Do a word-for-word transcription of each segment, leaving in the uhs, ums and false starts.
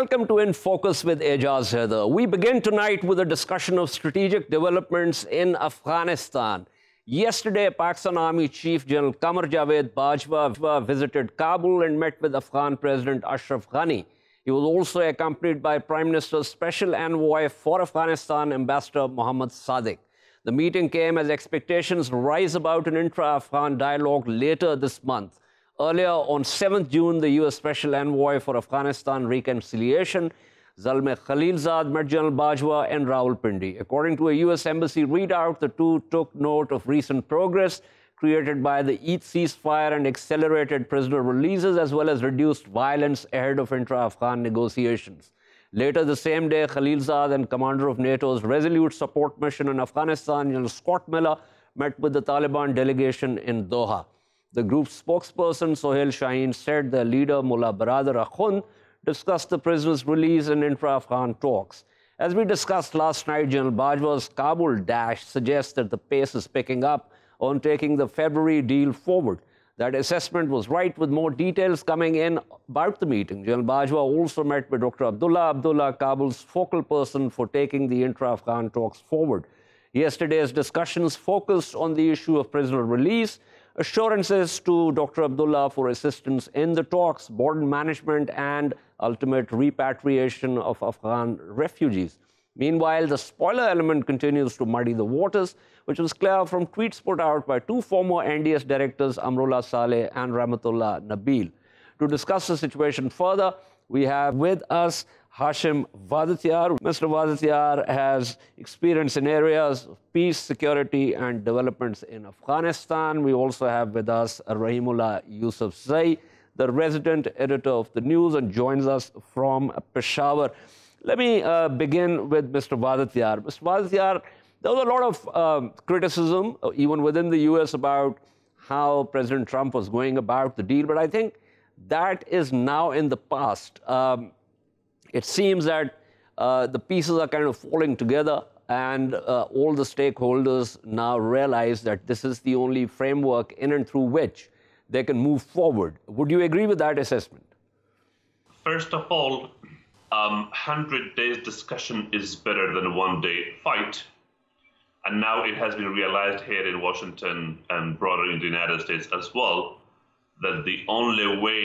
Welcome to In Focus with Ejaz Haider. We begin tonight with a discussion of strategic developments in Afghanistan. Yesterday, Pakistan Army Chief General Kamar Javed Bajwa visited Kabul and met with Afghan President Ashraf Ghani. He was also accompanied by Prime Minister's Special Envoy for Afghanistan, Ambassador Muhammad Sadiq. The meeting came as expectations rise about an intra-Afghan dialogue later this month. Earlier, on seventh of June, the U S Special Envoy for Afghanistan Reconciliation, Zalmay Khalilzad, met General Bajwa and Rawalpindi. According to a U S Embassy readout, the two took note of recent progress created by the Eid ceasefire and accelerated prisoner releases, as well as reduced violence ahead of intra-Afghan negotiations. Later the same day, Khalilzad and commander of NATO's Resolute Support Mission in Afghanistan, General Scott Miller, met with the Taliban delegation in Doha. The group's spokesperson, Sohail Shaheen, said their leader, Mullah Baradar Akhund, discussed the prisoners' release and intra-Afghan talks. As we discussed last night, General Bajwa's Kabul dash suggests that the pace is picking up on taking the February deal forward. That assessment was right, with more details coming in about the meeting. General Bajwa also met with Doctor Abdullah Abdullah, Kabul's focal person for taking the intra-Afghan talks forward. Yesterday's discussions focused on the issue of prisoner release, assurances to Doctor Abdullah for assistance in the talks, border management, and ultimate repatriation of Afghan refugees. Meanwhile, the spoiler element continues to muddy the waters, which was clear from tweets put out by two former N D S directors, Amrullah Saleh and Rahmatullah Nabil. To discuss the situation further, we have with us Hashim Wahdatyar. Mister Wahdatyar has experience in areas of peace, security, and developments in Afghanistan. We also have with us Rahimullah Yusufzai, the resident editor of the news, and joins us from Peshawar. Let me uh, begin with Mister Wahdatyar. Mister Wahdatyar, there was a lot of um, criticism, even within the U S, about how President Trump was going about the deal, but I think that is now in the past. Um, It seems that uh, the pieces are kind of falling together, and uh, all the stakeholders now realize that this is the only framework in and through which they can move forward. Would you agree with that assessment? First of all, um, one hundred days discussion is better than one day fight. And now it has been realized here in Washington and broader in the United States as well that the only way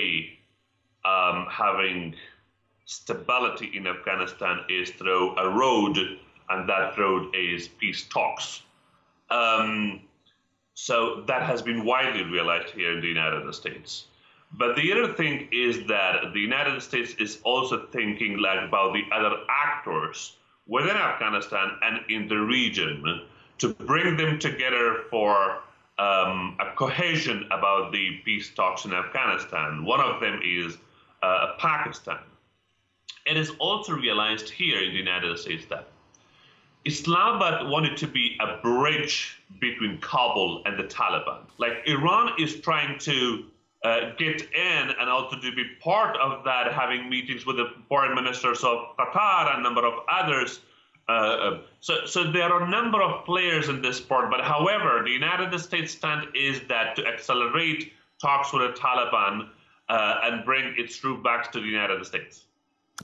um, having stability in Afghanistan is through a road, and that road is peace talks. Um, so that has been widely realized here in the United States. But the other thing is that the United States is also thinking like about the other actors within Afghanistan and in the region to bring them together for um, a cohesion about the peace talks in Afghanistan. One of them is uh, Pakistan. It is also realized here in the United States that Islamabad wanted to be a bridge between Kabul and the Taliban. Like Iran is trying to uh, get in and also to be part of that, having meetings with the foreign ministers of Qatar and a number of others. Uh, so, so there are a number of players in this part. But however, the United States stand is that to accelerate talks with the Taliban uh, and bring its troops back to the United States.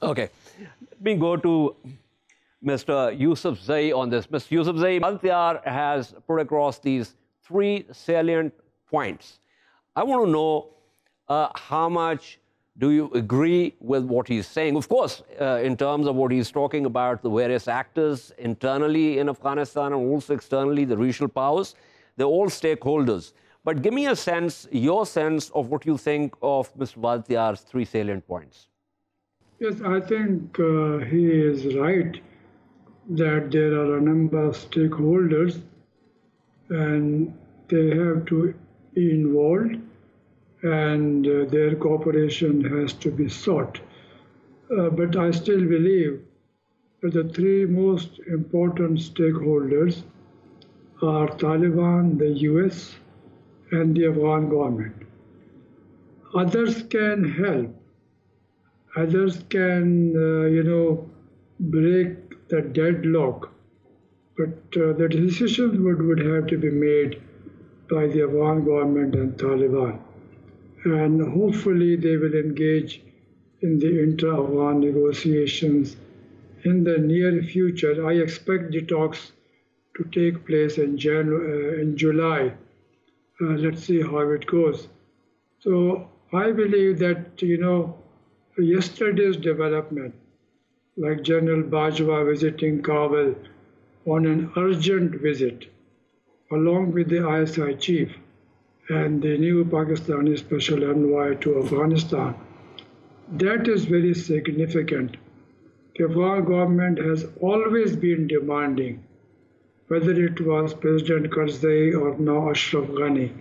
Okay, let me go to Mister Yusufzai on this. Mister Yusufzai, Wahdatyar has put across these three salient points. I want to know uh, how much do you agree with what he's saying? Of course, uh, in terms of what he's talking about, the various actors internally in Afghanistan and also externally, the regional powers, they're all stakeholders. But give me a sense, your sense of what you think of Mister Wahdatyar's three salient points. Yes, I think uh, he is right that there are a number of stakeholders and they have to be involved, and uh, their cooperation has to be sought. Uh, but I still believe that the three most important stakeholders are Taliban, the U S, and the Afghan government. Others can help. Others can, uh, you know, break the deadlock, but uh, the decisions would, would have to be made by the Afghan government and Taliban. And hopefully they will engage in the intra-Afghan negotiations in the near future. I expect the talks to take place in, January, uh, in July. Uh, let's see how it goes. So I believe that, you know, yesterday's development, like General Bajwa visiting Kabul on an urgent visit, along with the I S I chief and the new Pakistani special envoy to Afghanistan, that is very significant. The Afghan government has always been demanding, whether it was President Karzai or now Ashraf Ghani,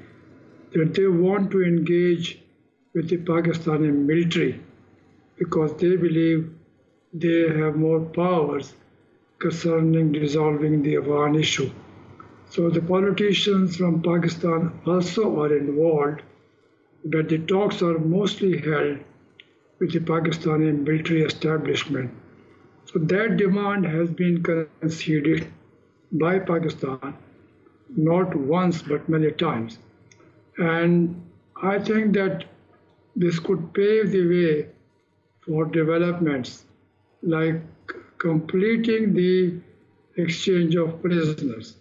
that they want to engage with the Pakistani military because they believe they have more powers concerning resolving the Afghan issue. So the politicians from Pakistan also are involved, but the talks are mostly held with the Pakistani military establishment. So that demand has been conceded by Pakistan, not once but many times. And I think that this could pave the way for developments like completing the exchange of prisoners,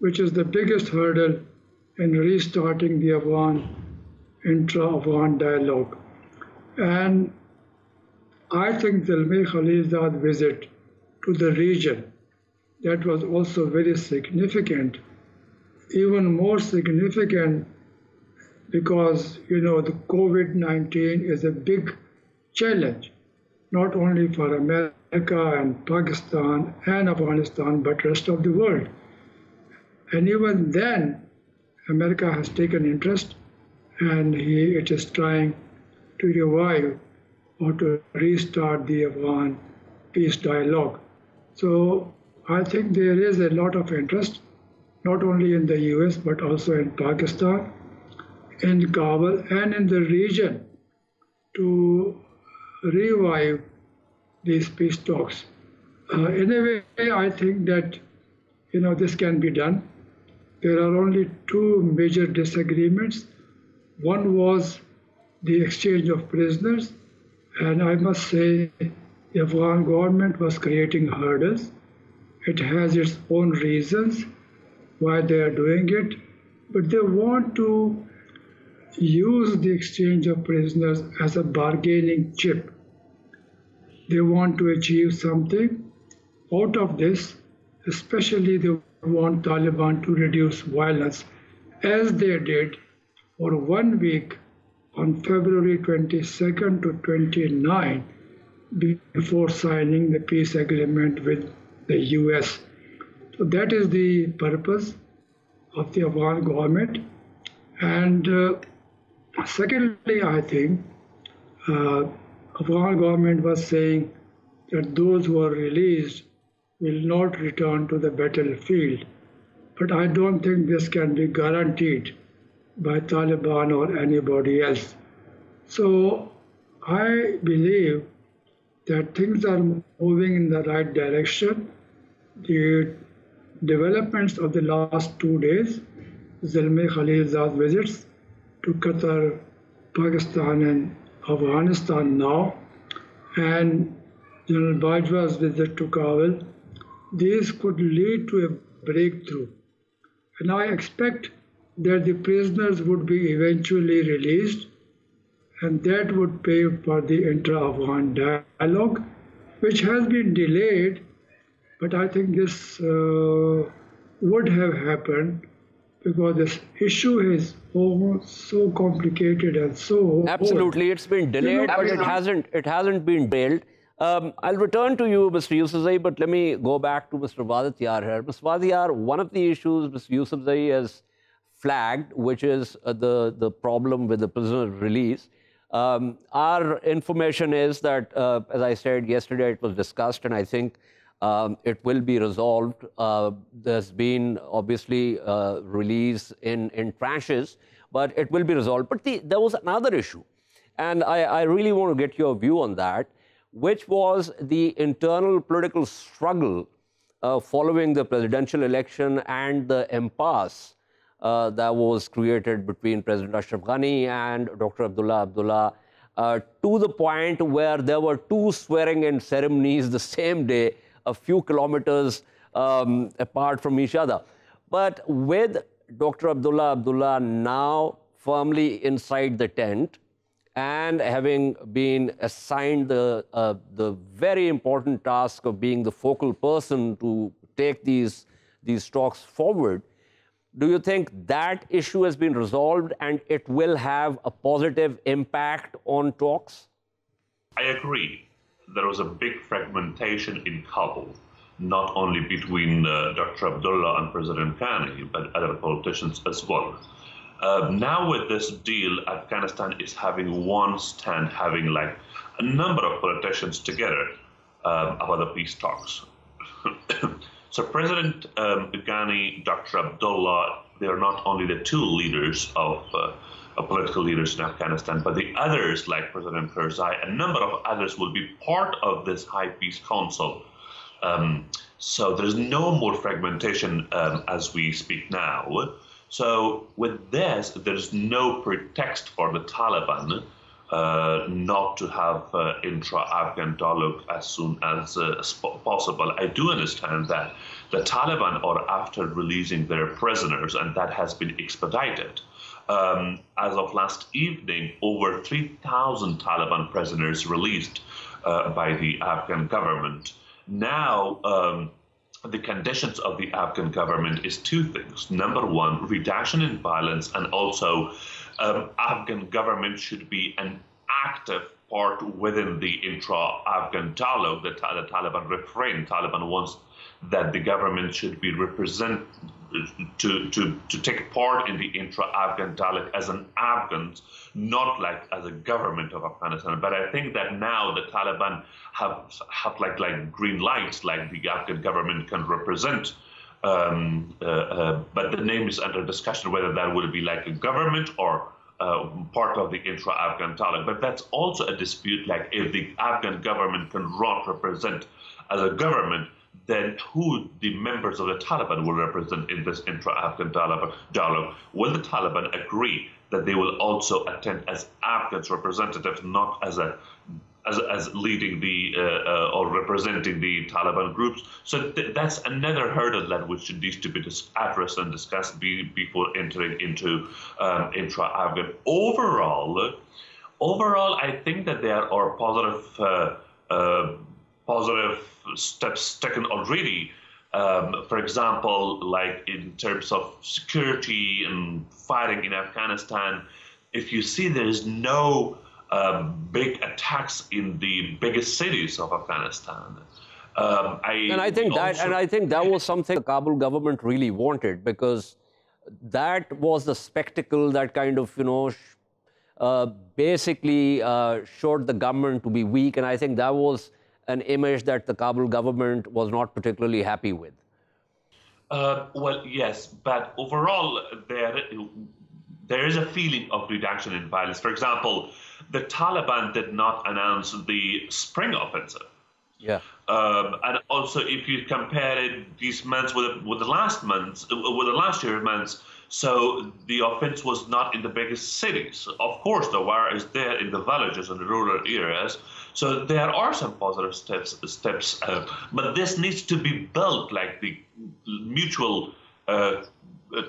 which is the biggest hurdle in restarting the Afghan intra-Afghan dialogue. And I think the Zalmay Khalilzad visit to the region, that was also very significant, even more significant because, you know, the COVID nineteen is a big challenge, not only for America and Pakistan and Afghanistan, but rest of the world. And even then, America has taken interest, and he, it is trying to revive or to restart the Afghan peace dialogue. So I think there is a lot of interest, not only in the U S, but also in Pakistan, in Kabul, and in the region to revive these peace talks. Uh, in a way, I think that, you know, this can be done. There are only two major disagreements. One was the exchange of prisoners, and I must say the Afghan government was creating hurdles. It has its own reasons why they are doing it, but they want to use the exchange of prisoners as a bargaining chip. They want to achieve something out of this, especially they want Taliban to reduce violence, as they did for one week on February twenty-second to twenty-ninth before signing the peace agreement with the U S. So that is the purpose of the Afghan government. And uh, secondly, I think uh, Afghan government was saying that those who are released will not return to the battlefield. But I don't think this can be guaranteed by Taliban or anybody else. So I believe that things are moving in the right direction. The developments of the last two days, Zalmay Khalilzad visits to Qatar, Pakistan and Afghanistan now, and General Bajwa's visit to Kabul, these could lead to a breakthrough. And I expect that the prisoners would be eventually released, and that would pave for the intra-Afghan dialogue, which has been delayed, but I think this uh, would have happened because this issue is so complicated and so absolutely, old. It's been delayed, you know, but it hasn't, it hasn't been bailed. Um, I'll return to you, Mister Yusufzai, but let me go back to Mister Wahdatyar here. Mister Wahdatyar, one of the issues Mister Yusufzai has flagged, which is uh, the, the problem with the prisoner release. Um, our information is that, uh, as I said yesterday, it was discussed, and I think um, it will be resolved. Uh, there's been, obviously, uh, release in, in tranches, but it will be resolved. But the, there was another issue, and I, I really want to get your view on that, which was the internal political struggle uh, following the presidential election and the impasse uh, that was created between President Ashraf Ghani and Doctor Abdullah Abdullah uh, to the point where there were two swearing-in ceremonies the same day, a few kilometers um, apart from each other. But with Doctor Abdullah Abdullah now firmly inside the tent and having been assigned the, uh, the very important task of being the focal person to take these, these talks forward, do you think that issue has been resolved and it will have a positive impact on talks? I agree. There was a big fragmentation in Kabul, not only between uh, Doctor Abdullah and President Ghani, but other politicians as well. Uh, now with this deal, Afghanistan is having one stand, having like a number of politicians together uh, about the peace talks. So President um, Ghani, Doctor Abdullah, they are not only the two leaders of uh, political leaders in Afghanistan, but the others, like President Karzai, a number of others will be part of this High Peace Council. Um, so there's no more fragmentation um, as we speak now. So with this, there's no pretext for the Taliban uh, not to have uh, intra-Afghan dialogue as soon as uh, possible. I do understand that the Taliban are after releasing their prisoners, and that has been expedited. Um, as of last evening, over three thousand Taliban prisoners released uh, by the Afghan government. Now, um, the conditions of the Afghan government is two things. Number one, reduction in violence, and also um, Afghan government should be an active part within the intra-Afghan dialogue. The, the Taliban refrain. Taliban wants that the government should be represent to, to, to take part in the intra-Afghan dialogue as an Afghan, not like as a government of Afghanistan. But I think that now the Taliban have, have like, like green lights, like the Afghan government can represent. Um, uh, uh, but the name is under discussion, whether that will be like a government or uh, part of the intra-Afghan dialogue. But that's also a dispute, like if the Afghan government cannot represent as a government, then who the members of the Taliban will represent in this intra-Afghan dialogue? Will the Taliban agree that they will also attend as Afghans representatives, not as a as, as leading the uh, uh, or representing the Taliban groups? So th that's another hurdle that which needs to be addressed and discussed be before entering into um, intra-Afghan. Overall, overall, I think that there are positive. Uh, uh, positive steps taken already, um, for example, like in terms of security and fighting in Afghanistan. If you see, there is no uh, big attacks in the biggest cities of Afghanistan. Um, I and I think that, and I think that was something the Kabul government really wanted, because that was the spectacle that kind of, you know, uh, basically uh, showed the government to be weak, and I think that was an image that the Kabul government was not particularly happy with. Uh, well, yes, but overall, there, there is a feeling of reduction in violence. For example, the Taliban did not announce the spring offensive. Yeah. Um, and also, if you compare it, these months with, with the last months, with the last year of months, so the offense was not in the biggest cities. Of course, the war is there in the villages and the rural areas. So there are some positive steps, steps, uh, but this needs to be built. Like the mutual uh,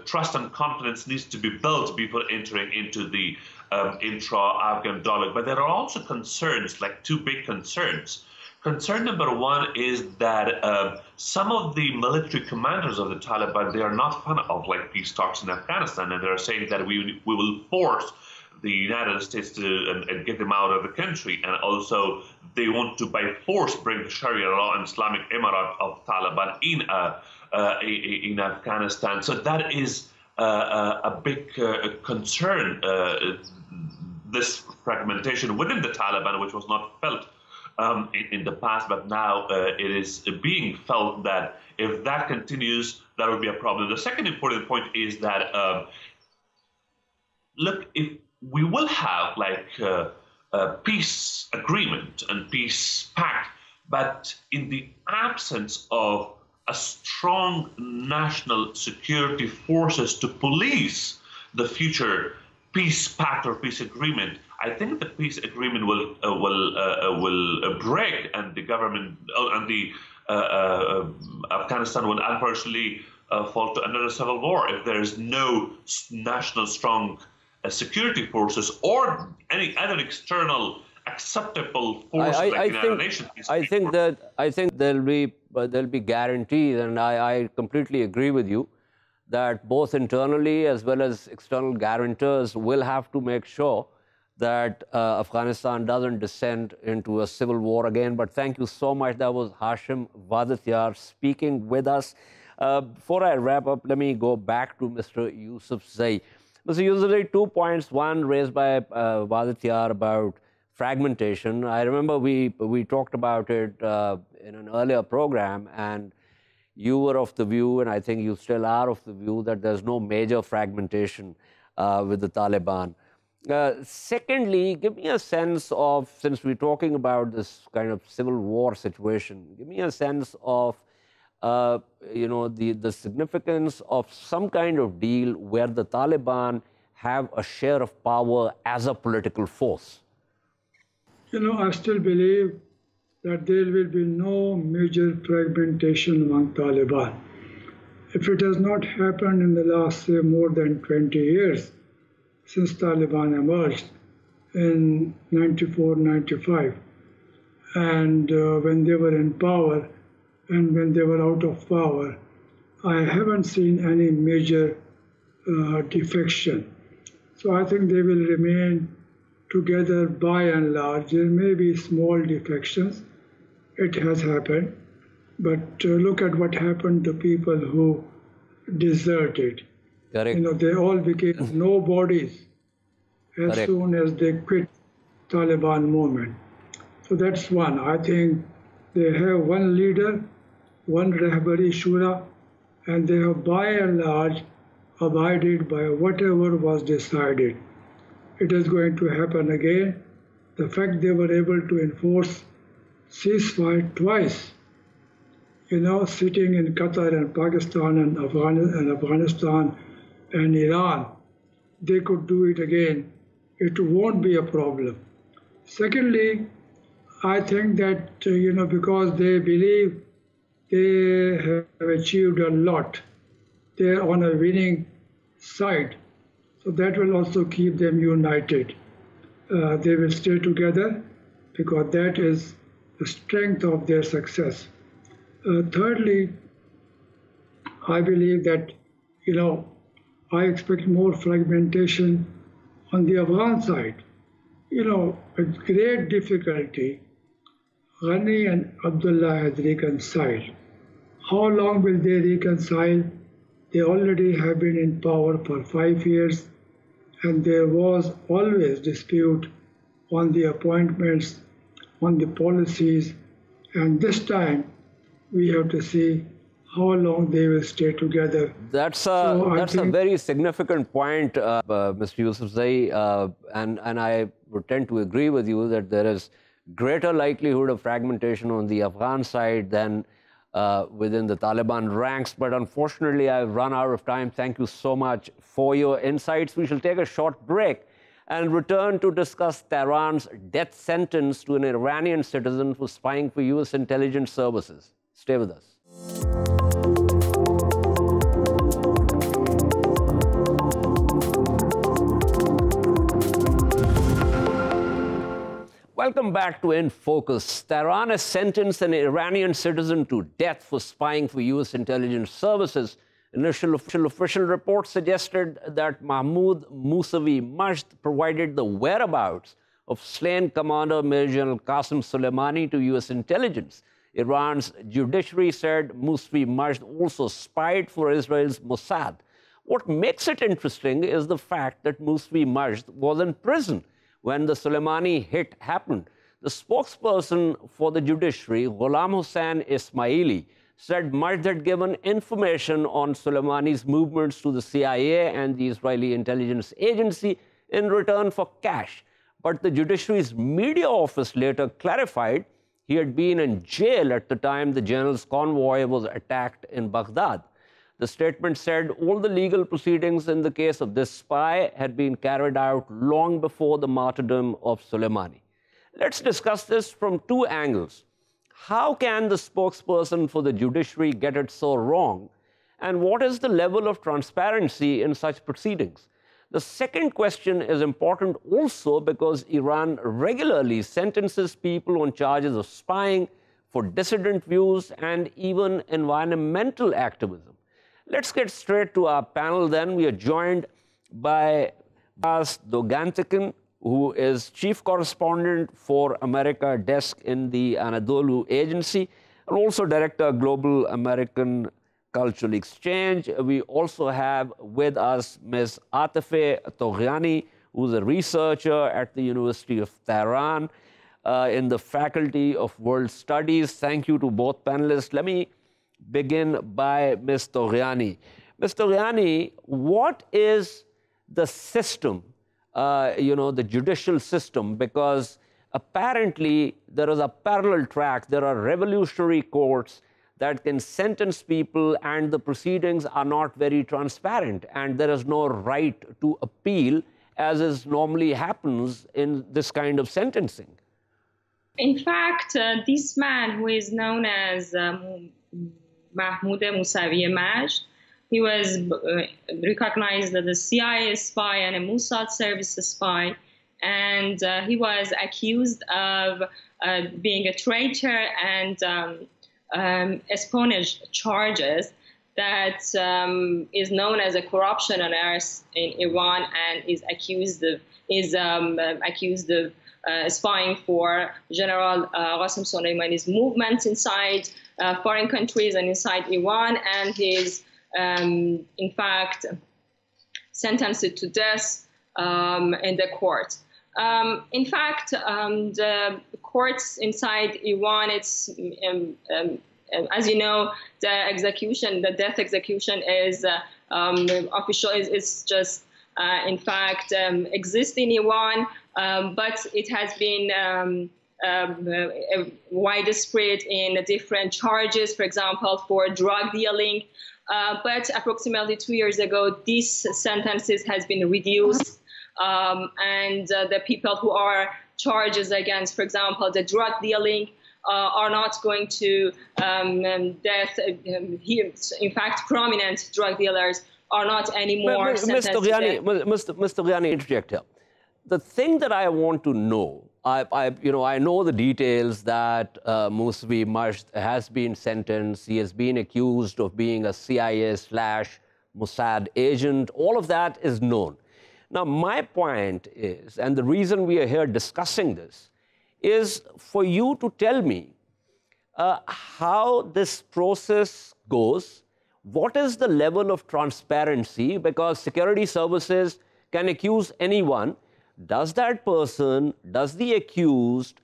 trust and confidence needs to be built before entering into the um, intra-Afghan dialogue. But there are also concerns, like two big concerns. Concern number one is that uh, some of the military commanders of the Taliban, they are not fond of like peace talks in Afghanistan, and they are saying that we we will force the United States to and, and get them out of the country, and also they want to by force bring the Sharia law and Islamic Emirate of Taliban in uh, uh, in Afghanistan. So that is uh, a big uh, concern. Uh, this fragmentation within the Taliban, which was not felt um, in, in the past, but now uh, it is being felt that if that continues, that would be a problem. The second important point is that uh, look, if we will have like uh, a peace agreement and peace pact, but in the absence of a strong national security forces to police the future peace pact or peace agreement, I I think the peace agreement will uh, will uh, will break, and the government uh, and the uh, uh, Afghanistan will unfortunately uh, fall to another civil war if there is no national strong uh, security forces or any other external acceptable force I, I, like I the think, United Nations. I think force. that I think there'll be uh, there'll be guarantees, and I, I completely agree with you that both internally as well as external guarantors will have to make sure that uh, Afghanistan doesn't descend into a civil war again. But thank you so much. That was Hashim Wahdatyar speaking with us. Uh, before I wrap up, let me go back to Mister Yusufzai. Mister Yusufzai, two points, one raised by uh, Wahdatyar about fragmentation. I remember we, we talked about it uh, in an earlier program, and you were of the view, and I think you still are of the view, that there's no major fragmentation uh, with the Taliban. Uh, secondly, give me a sense of, since we're talking about this kind of civil war situation, give me a sense of, uh, you know, the, the significance of some kind of deal where the Taliban have a share of power as a political force. You know, I still believe that there will be no major fragmentation among Taliban. If it has not happened in the last, say, more than twenty years, since Taliban emerged in ninety-four ninety-five, and uh, when they were in power and when they were out of power, I haven't seen any major uh, defection. So I think they will remain together by and large. There may be small defections. It has happened. But uh, look at what happened to people who deserted. Correct. You know, they all became nobodies as Correct. soon as they quit Taliban movement. So that's one. I think they have one leader, one Rahbari Shura, and they have by and large abided by whatever was decided. It is going to happen again. The fact they were able to enforce ceasefire twice, you know, sitting in Qatar and Pakistan and, Afghan and Afghanistan and Iran, they could do it again. It won't be a problem. Secondly, I think that, you know, because they believe they have achieved a lot, they're on a winning side. So that will also keep them united. Uh, they will stay together because that is the strength of their success. Uh, thirdly, I believe that, you know, I expect more fragmentation on the Afghan side. You know, with great difficulty, Ghani and Abdullah had reconciled. How long will they reconcile? They already have been in power for five years, and there was always dispute on the appointments, on the policies, and this time we have to see how long they will stay together. That's a, so that's a very significant point, uh, uh, Mister Yusufzai, uh, and, and I would tend to agree with you that there is greater likelihood of fragmentation on the Afghan side than uh, within the Taliban ranks. But unfortunately, I've run out of time. Thank you so much for your insights. We shall take a short break and return to discuss Tehran's death sentence to an Iranian citizen for spying for U S intelligence services. Stay with us. Welcome back to In Focus. Tehran has sentenced an Iranian citizen to death for spying for U S intelligence services. Initial official, official reports suggested that Mahmoud Mousavi Majd provided the whereabouts of slain Commander Major General Qasem Soleimani to U S intelligence. Iran's judiciary said Mousavi Majd also spied for Israel's Mossad. What makes it interesting is the fact that Mousavi Majd was in prison when the Soleimani hit happened. The spokesperson for the judiciary, Ghulam Hussain Ismaili, said Majd had given information on Soleimani's movements to the C I A and the Israeli intelligence agency in return for cash. But the judiciary's media office later clarified he had been in jail at the time the general's convoy was attacked in Baghdad. The statement said all the legal proceedings in the case of this spy had been carried out long before the martyrdom of Soleimani. Let's discuss this from two angles. How can the spokesperson for the judiciary get it so wrong? And what is the level of transparency in such proceedings? The second question is important also because Iran regularly sentences people on charges of spying for dissident views and even environmental activism. Let's get straight to our panel then. We are joined by Vakkas Dogantekin, who is chief correspondent for America Desk in the Anadolu Agency, and also director of Global American Cultural Exchange. We also have with us Miz Atefeh Toghyani, who's a researcher at the University of Tehran uh, in the Faculty of World Studies. Thank you to both panelists. Let me begin by Miz Toghyani. Miz Toghyani, what is the system, uh, you know, the judicial system? Because apparently there is a parallel track. There are revolutionary courts that can sentence people, and the proceedings are not very transparent, and there is no right to appeal, as is normally happens in this kind of sentencing. In fact, uh, this man, who is known as um, Mahmoud Mousavi Majd, he was uh, recognized as a C I A spy and a Mossad service spy, and uh, he was accused of uh, being a traitor and um, Um, espionage charges that um, is known as a corruption on earth in Iran, and is accused of is um, accused of uh, spying for General uh, Qasem Soleimani's movements inside uh, foreign countries and inside Iran, and he is um, in fact sentenced to death um, in the court. Um, in fact, um, the courts inside Iran, it's, um, um, as you know, the execution, the death execution is uh, um, official, it's, it's just, uh, in fact, um, exists in Iran, um, but it has been um, um, uh, widespread in different charges, for example, for drug dealing. Uh, but approximately two years ago, these sentences has been reduced. Um, and uh, the people who are charges against, for example, the drug dealing uh, are not going to um, death. Um, here, in fact, prominent drug dealers are not anymore sentenced to death. Mister Ghani, interject here. The thing that I want to know, I, I, you know, I know the details that uh, Mousavi Majd has been sentenced. He has been accused of being a C I A slash Mossad agent. All of that is known. Now, my point is, and the reason we are here discussing this, is for you to tell me uh, how this process goes, what is the level of transparency, because security services can accuse anyone. Does that person, does the accused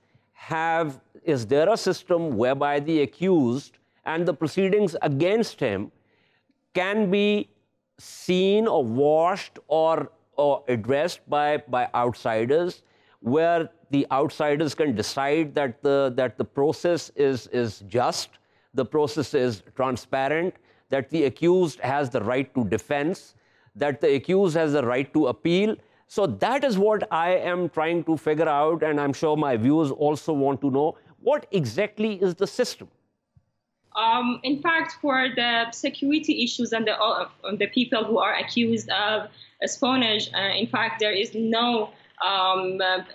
have, is there a system whereby the accused and the proceedings against him can be seen or watched or or addressed by, by outsiders, where the outsiders can decide that the, that the process is, is just, the process is transparent, that the accused has the right to defense, that the accused has the right to appeal. So that is what I am trying to figure out, and I'm sure my viewers also want to know, what exactly is the system? Um, in fact, for the security issues and the, uh, the people who are accused of espionage, uh, in fact, there is no um, uh,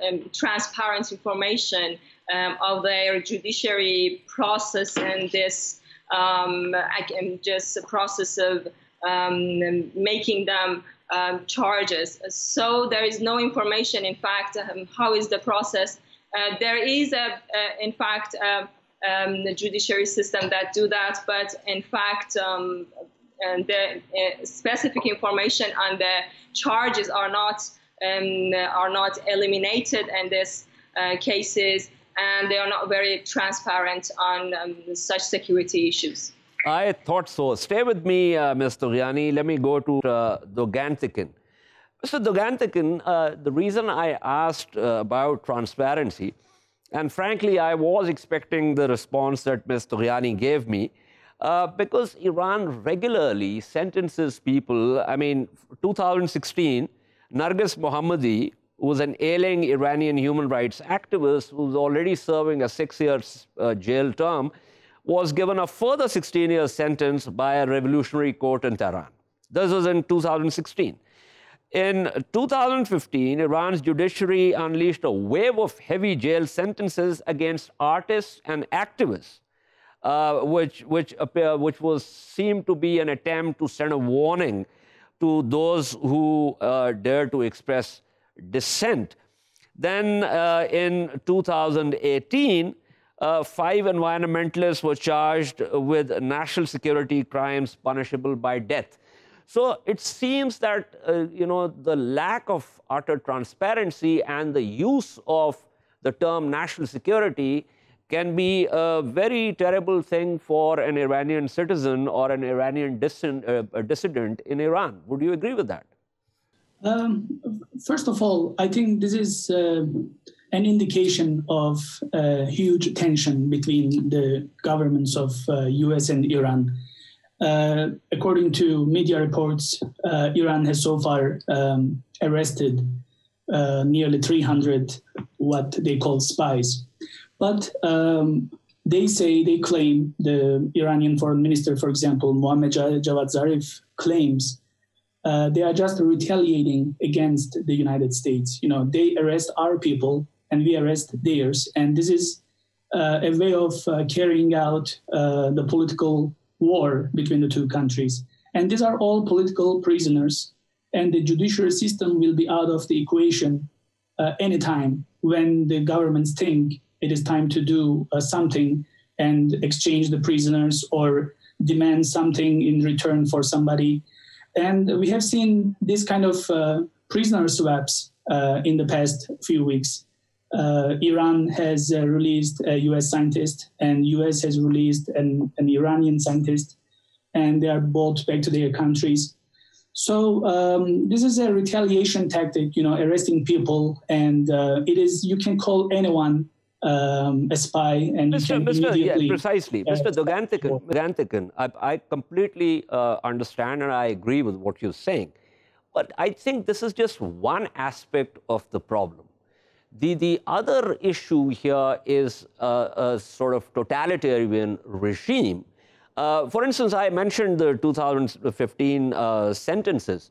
um, transparent information um, of their judiciary process and this um, just process of um, making them um, charges. So there is no information, in fact, um, how is the process. Uh, there is, a, uh, in fact, a, Um, the judiciary system that do that, but in fact, um, and the uh, specific information on the charges are not um, are not eliminated in these uh, cases, and they are not very transparent on um, such security issues. I thought so. Stay with me, uh, Miz Toghyani. Let me go to uh, Dogantekin. Mister Dogantekin, uh, the reason I asked uh, about transparency. And frankly, I was expecting the response that Miz Toghyani gave me. Uh, because Iran regularly sentences people. I mean, two thousand sixteen, Narges Mohammadi, who was an ailing Iranian human rights activist who was already serving a six-year uh, jail term, was given a further sixteen-year sentence by a revolutionary court in Tehran. This was in two thousand sixteen. In two thousand fifteen, Iran's judiciary unleashed a wave of heavy jail sentences against artists and activists, Uh, which which appear, which was seemed to be an attempt to send a warning to those who uh, dare to express dissent. Then uh, in two thousand eighteen, uh, five environmentalists were charged with national security crimes punishable by death. So it seems that uh, you know, the lack of utter transparency and the use of the term national security can be a very terrible thing for an Iranian citizen or an Iranian dissident, uh, dissident in Iran. Would you agree with that? Um, first of all, I think this is uh, an indication of uh, huge tension between the governments of uh, U S and Iran. Uh, according to media reports, uh, Iran has so far um, arrested uh, nearly three hundred what they call spies. But um, they say, they claim, the Iranian foreign minister, for example, Mohammad Javad Zarif, claims uh, they are just retaliating against the United States. You know, they arrest our people and we arrest theirs. And this is uh, a way of uh, carrying out uh, the political war between the two countries. And these are all political prisoners. And the judiciary system will be out of the equation uh, anytime when the governments think it is time to do uh, something and exchange the prisoners or demand something in return for somebody. And we have seen this kind of uh, prisoner swaps uh, in the past few weeks. Uh, Iran has uh, released a U S scientist, and U S has released an, an Iranian scientist, and they are both back to their countries. So um, this is a retaliation tactic, you know, arresting people, and uh, it is, you can call anyone Um, a spy, and Mister Mister Yeah, precisely, uh, Mister Dogantekin, Dogantekin, I, I completely uh, understand and I agree with what you're saying, but I think this is just one aspect of the problem. The the other issue here is uh, a sort of totalitarian regime. Uh, for instance, I mentioned the two thousand fifteen uh, sentences.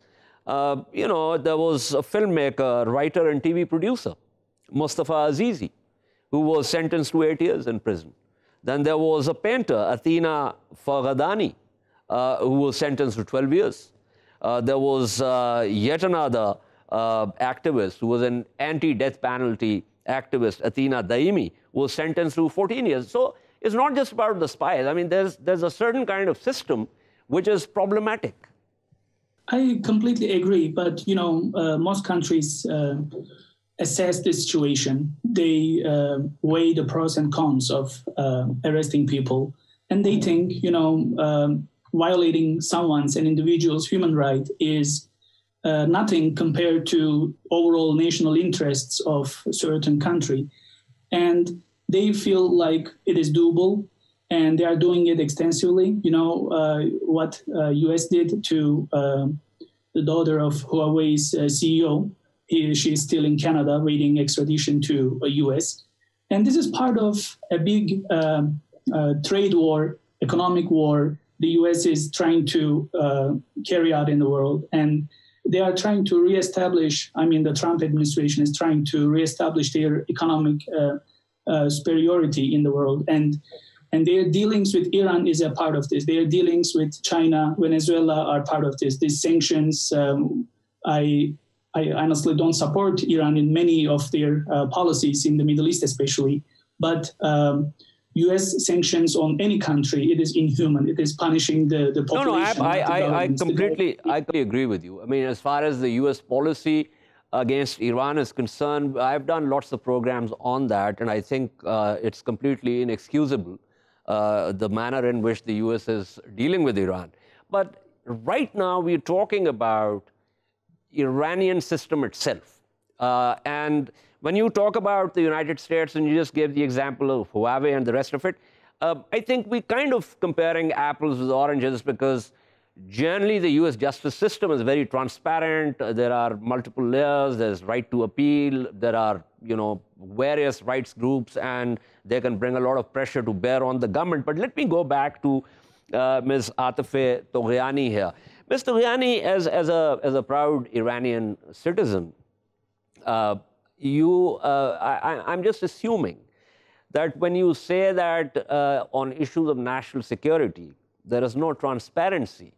Uh, you know, there was a filmmaker, writer, and T V producer, Mustafa Azizi, who was sentenced to eight years in prison. Then there was a painter, Athena Farhadani, uh, who was sentenced to twelve years. Uh, there was uh, yet another uh, activist who was an anti-death penalty activist, Athena Daimi, who was sentenced to fourteen years. So it's not just about the spies. I mean, there's, there's a certain kind of system which is problematic. I completely agree, but, you know, uh, most countries Uh... assess the situation. They uh, weigh the pros and cons of uh, arresting people, and they think, you know, um, violating someone's, an individual's human right is uh, nothing compared to overall national interests of a certain country. And they feel like it is doable, and they are doing it extensively. You know, uh, what uh, U S did to uh, the daughter of Huawei's uh, C E O, He, she is still in Canada waiting extradition to the U S. And this is part of a big uh, uh, trade war, economic war, the U S is trying to uh, carry out in the world. And they are trying to reestablish, I mean, the Trump administration is trying to reestablish their economic uh, uh, superiority in the world. And, and their dealings with Iran is a part of this. Their dealings with China, Venezuela are part of this. These sanctions, um, I... I honestly don't support Iran in many of their uh, policies in the Middle East, especially. But um, U S sanctions on any country, it is inhuman. It is punishing the, the population. No, no, I, I, I, completely, I completely agree with you. I mean, as far as the U S policy against Iran is concerned, I've done lots of programs on that, and I think uh, it's completely inexcusable, uh, the manner in which the U S is dealing with Iran. But right now, we're talking about Iranian system itself. Uh, and when you talk about the United States, and you just gave the example of Huawei and the rest of it, uh, I think we kind of comparing apples with oranges because generally the U S justice system is very transparent. There are multiple layers. There's right to appeal. There are, you know, various rights groups, and they can bring a lot of pressure to bear on the government. But let me go back to uh, Miz Atefeh Toghyani here. Miz Toghyani, as, as, a, as a proud Iranian citizen, uh, you, uh, I, I'm just assuming that when you say that uh, on issues of national security, there is no transparency,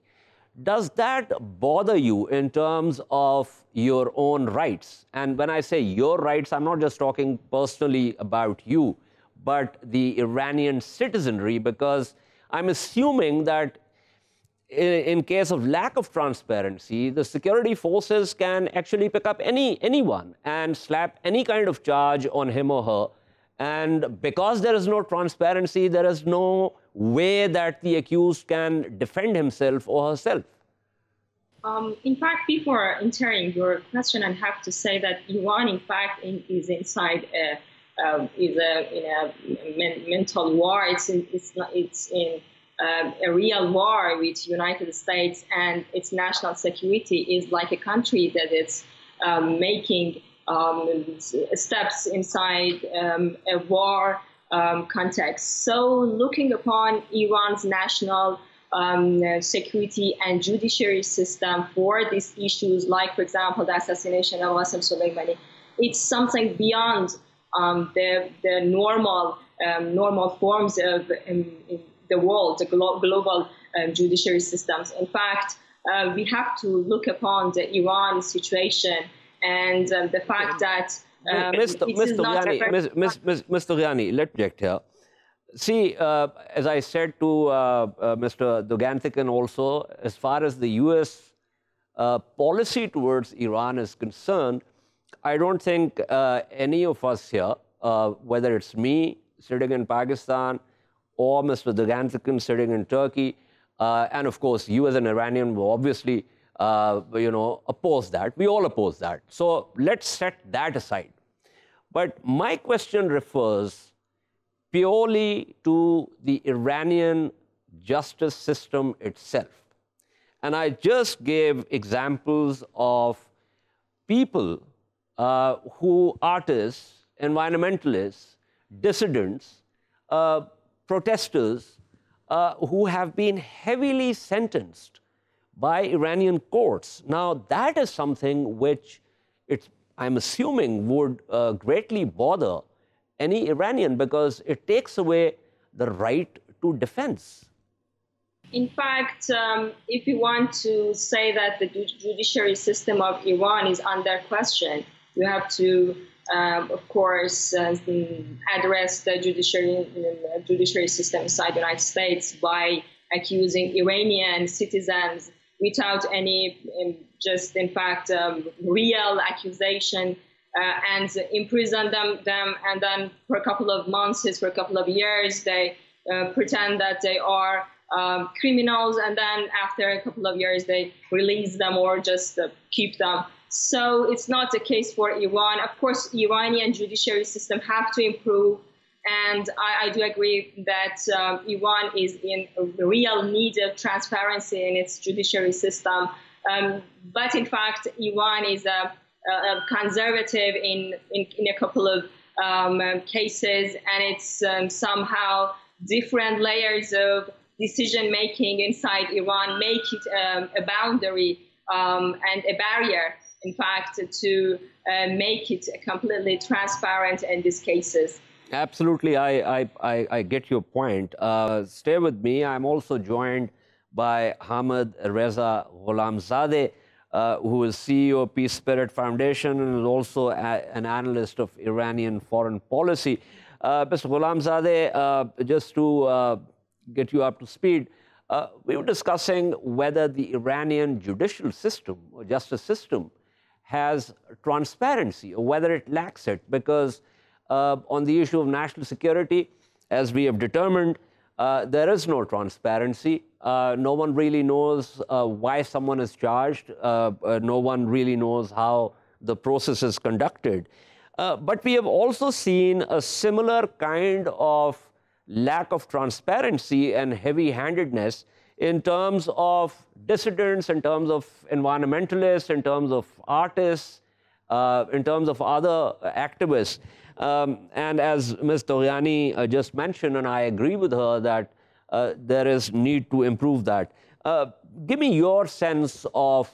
does that bother you in terms of your own rights? And when I say your rights, I'm not just talking personally about you, but the Iranian citizenry, because I'm assuming that in case of lack of transparency, the security forces can actually pick up any anyone and slap any kind of charge on him or her. And because there is no transparency, there is no way that the accused can defend himself or herself. Um, in fact, before entering your question, I have to say that Iran, in fact, in, is inside a, uh, is a, in a men mental war. It's in, it's, not, it's in uh, a real war with United States, and its national security is like a country that is um, making um, steps inside um, a war um, context. So looking upon Iran's national Um, security and judiciary system for these issues, like, for example, the assassination of Qasem Soleimani, it's something beyond um, the, the normal um, normal forms of in, in the world, the glo global um, judiciary systems. In fact, uh, we have to look upon the Iran situation and um, the fact that um, Miz Toghyani, let's object here. See, uh, as I said to uh, uh, Mister Dogantekin also, as far as the U S uh, policy towards Iran is concerned, I don't think uh, any of us here, uh, whether it's me sitting in Pakistan or Mister Dogantekin sitting in Turkey, uh, and of course, you as an Iranian will obviously, uh, you know, oppose that. We all oppose that. So let's set that aside. But my question refers purely to the Iranian justice system itself. And I just gave examples of people uh, who, artists, environmentalists, dissidents, uh, protesters, uh, who have been heavily sentenced by Iranian courts. Now, that is something which it's, I'm assuming would uh, greatly bother any Iranian, because it takes away the right to defense. In fact, um, if you want to say that the judiciary system of Iran is under question, you have to, um, of course, uh, address the judiciary, uh, judiciary system inside the United States by accusing Iranian citizens without any, um, just in fact, um, real accusation. Uh, and imprison them, them, and then for a couple of months, for a couple of years, they uh, pretend that they are um, criminals, and then after a couple of years, they release them or just uh, keep them. So it's not the case for Iran. Of course, Iranian judiciary system have to improve, and I, I do agree that um, Iran is in real need of transparency in its judiciary system. Um, but in fact, Iran is a Uh, conservative in, in, in a couple of um, um, cases, and it's um, somehow different layers of decision-making inside Iran make it um, a boundary um, and a barrier, in fact, to uh, make it completely transparent in these cases. Absolutely, I, I, I, I get your point. Uh, stay with me. I'm also joined by Hamid Reza Gholamzadeh, Uh, who is C E O of Peace Spirit Foundation and is also a, an analyst of Iranian foreign policy. Uh, Mister Gholamzadeh, uh, just to uh, get you up to speed, uh, we were discussing whether the Iranian judicial system or justice system has transparency or whether it lacks it, because uh, on the issue of national security, as we have determined, Uh, there is no transparency. Uh, no one really knows uh, why someone is charged. Uh, uh, no one really knows how the process is conducted. Uh, but we have also seen a similar kind of lack of transparency and heavy-handedness in terms of dissidents, in terms of environmentalists, in terms of artists, uh, in terms of other activists. Um, and as Miz Toghyani uh, just mentioned, and I agree with her, that uh, there is need to improve that. Uh, give me your sense of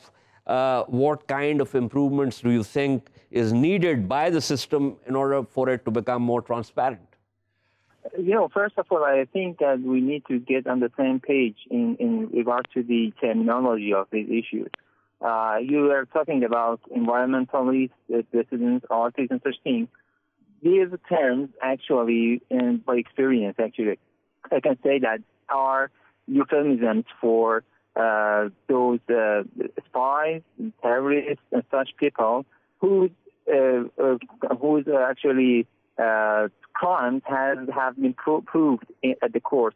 uh, what kind of improvements do you think is needed by the system in order for it to become more transparent? You know, first of all, I think that we need to get on the same page in, in regard to the terminology of these issues. Uh, you were talking about environmentalists, dissidents, artists, and such things. These terms, actually, and by experience, actually, I can say that are euphemisms for uh, those uh, spies, terrorists, and such people who, uh, uh, who is actually uh, crimes has have been pro proved in, at the court,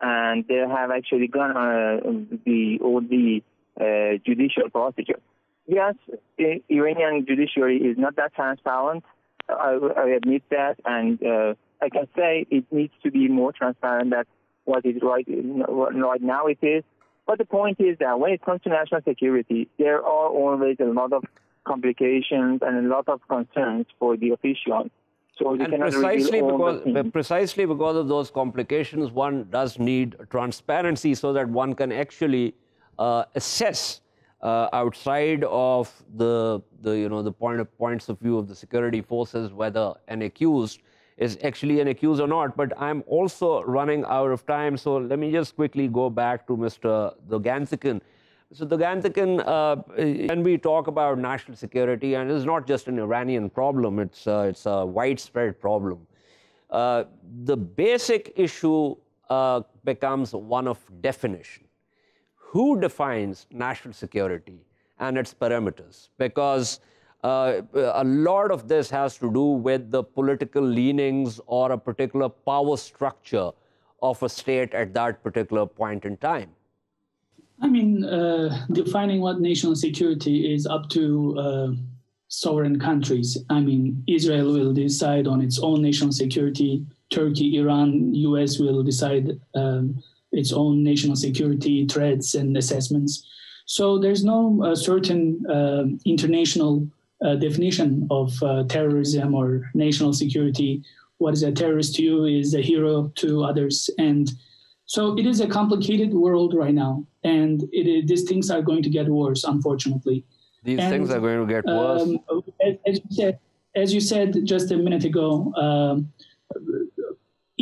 and they have actually gone on uh, the all the uh, judicial procedure. Yes, the Iranian judiciary is not that transparent. I, I admit that, and uh, I can say it needs to be more transparent that what is right, right now it is. But the point is that when it comes to national security, there are always a lot of complications and a lot of concerns for the officials. So you cannot reveal all the things. Precisely because of those complications, one does need transparency so that one can actually uh, assess Uh, outside of the, the, you know, the point of points of view of the security forces, whether an accused is actually an accused or not. But I'm also running out of time, so let me just quickly go back to Mister Dogantekin. So Dogantekin, uh, when we talk about national security, and it's not just an Iranian problem, it's, uh, it's a widespread problem. Uh, the basic issue uh, becomes one of definition. Who defines national security and its parameters? Because uh, a lot of this has to do with the political leanings or a particular power structure of a state at that particular point in time. I mean, uh, defining what national security is up to uh, sovereign countries. I mean, Israel will decide on its own national security. Turkey, Iran, U S will decide um, its own national security threats and assessments. So there's no uh, certain uh, international uh, definition of uh, terrorism or national security. What is a terrorist to you is a hero to others. And so it is a complicated world right now. And it is, these things are going to get worse, unfortunately. These and, things are going to get worse. Um, as, as, you said, as you said just a minute ago, um,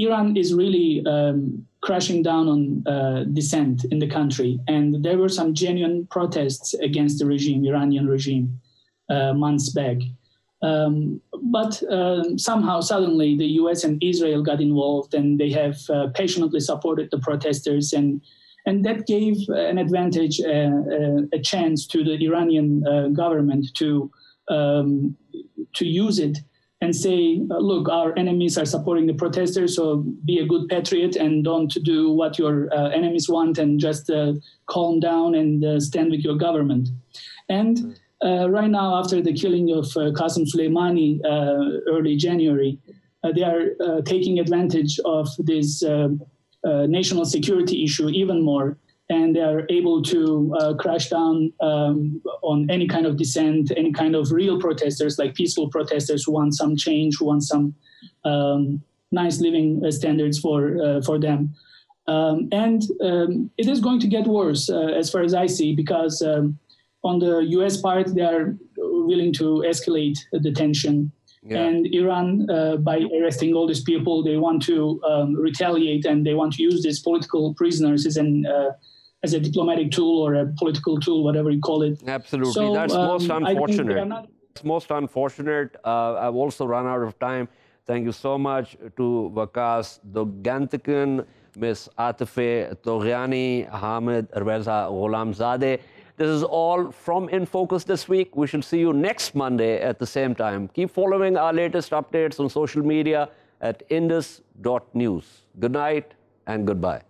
Iran is really um, crashing down on uh, dissent in the country. And there were some genuine protests against the regime, Iranian regime, uh, months back. Um, but uh, somehow, suddenly, the U S and Israel got involved, and they have uh, passionately supported the protesters. And, and that gave an advantage, uh, uh, a chance to the Iranian uh, government to, um, to use it and say, look, our enemies are supporting the protesters, so be a good patriot and don't do what your uh, enemies want, and just uh, calm down and uh, stand with your government. And uh, right now, after the killing of uh, Qasem Soleimani uh, early January, uh, they are uh, taking advantage of this uh, uh, national security issue even more, and they are able to uh, crash down um, on any kind of dissent, any kind of real protesters, like peaceful protesters who want some change, who want some um, nice living standards for, uh, for them. Um, and um, it is going to get worse, uh, as far as I see, because um, on the U S part, they are willing to escalate the tension. Yeah. And Iran, uh, by arresting all these people, they want to um, retaliate, and they want to use these political prisoners as an... Uh, as a diplomatic tool or a political tool, whatever you call it. Absolutely. So, that's um, most unfortunate. Not... It's most unfortunate. Uh, I've also run out of time. Thank you so much to Vakkas Dogantekin, Miz Atefeh Toghyani, Hamid Reza Gholamzadeh. This is all from In Focus this week. We shall see you next Monday at the same time. Keep following our latest updates on social media at Indus dot news. Good night and goodbye.